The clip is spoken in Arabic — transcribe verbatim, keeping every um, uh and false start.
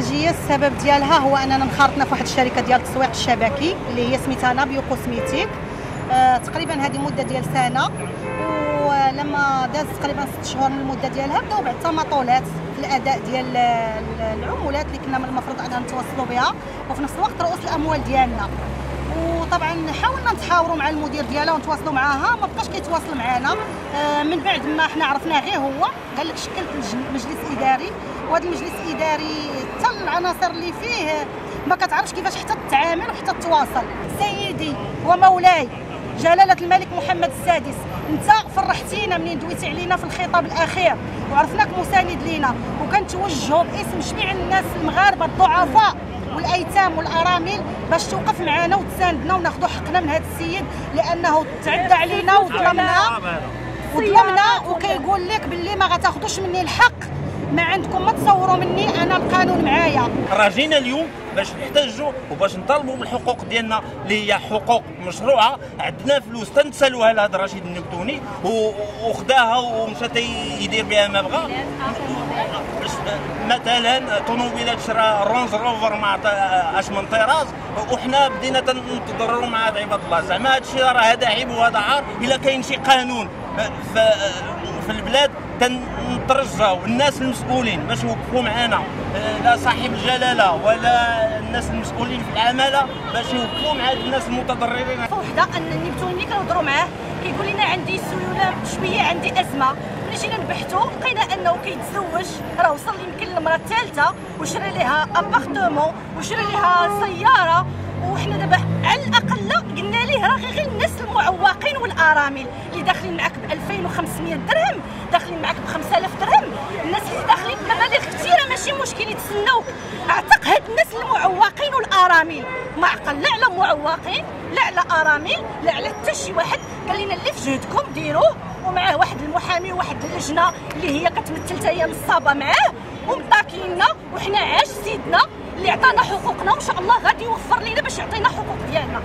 الانتاجيه السبب ديالها هو اننا انخرطنا في واحد الشركه ديال التسويق الشبكي اللي هي سميتها نابيو كوسميتيك. آه تقريبا هذه مده ديال سنه، ولما داز تقريبا ست شهور من المده ديالها بداو بعد تماطلات في الاداء ديال العمولات اللي كنا من المفروض اننا نتواصلوا بها، وفي نفس الوقت رؤوس الاموال ديالنا. وطبعا حاولنا نتحاوروا مع المدير ديالها ونتواصلوا معاها، ما بقاش كيتواصل معنا. آه من بعد ما حنا عرفناه غير هو قال لك شكلت مجلس اداري، وهذا المجلس الاداري حتى العناصر اللي فيه ما كتعرفش كيفاش حتى تتعامل وحتى تتواصل. سيدي ومولاي جلاله الملك محمد السادس، انت فرحتينا منين دويتي علينا في الخطاب الاخير وعرفناك مساند لينا، وكنتوجهوا باسم جميع الناس المغاربه الضعفاء والايتام والارامل باش توقف معنا وتساندنا وناخذوا حقنا من هذا السيد، لانه تعدى علينا وظلمنا وظلمنا وكيقول لك باللي ما غتاخذوش مني الحق، ما عندكم ما تصوروا مني، انا القانون معايا. راه جينا اليوم باش نحتجوا وباش نطالبوا من الحقوق ديالنا اللي هي حقوق مشروعه. عندنا فلوس تنسالوها لهذا رشيد النبتوني وخداها ومشى يدير بها ما بغا. مثلا طوموبيلات شرا رونز روفر مع اش من طراز، وحنا بدينا تنتضرروا مع هاد عباد الله. زعما هادشي راه هذا عيب وهذا عار. الا كاين شي قانون في البلاد تنترجاو الناس المسؤولين باش يوقفوا معنا، لا صاحب الجلاله ولا الناس المسؤولين في العماله باش يوقفوا مع الناس المتضررين. وحده ان النبتوني كنهضروا معاه كيقول لنا عندي سيوله شويه، عندي ازمه. ملي جينا نبحثوا لقينا انه كيتزوج، راه وصل يمكن للمره الثالثه وشرى لها ابارتمون وشرى لها سياره. وحنا دابا على الاقل قلنا ليه راه غير الناس المعوقين والارامل اللي داخلين معك ب ألفين وخمسمية درهم، داخلين معك ب خمسة آلاف درهم، الناس اللي داخلين بمبالغ كثيره ماشي مشكل يتسناوك. اعتق هاد الناس المعوقين والارامل، ما عقل لا على معوقين لا على ارامل لا على حتى شي واحد. قال لنا اللي في جهدكم ديروه، ومعاه واحد المحامي وواحد اللجنه اللي هي كتمثل حتى هي نصابه معاه ومطاكينا، وحنا عاش سيدنا اللي عطانا حقوقنا وان شاء الله غادي يوفر لينا باش يعطينا حقوق ديالنا.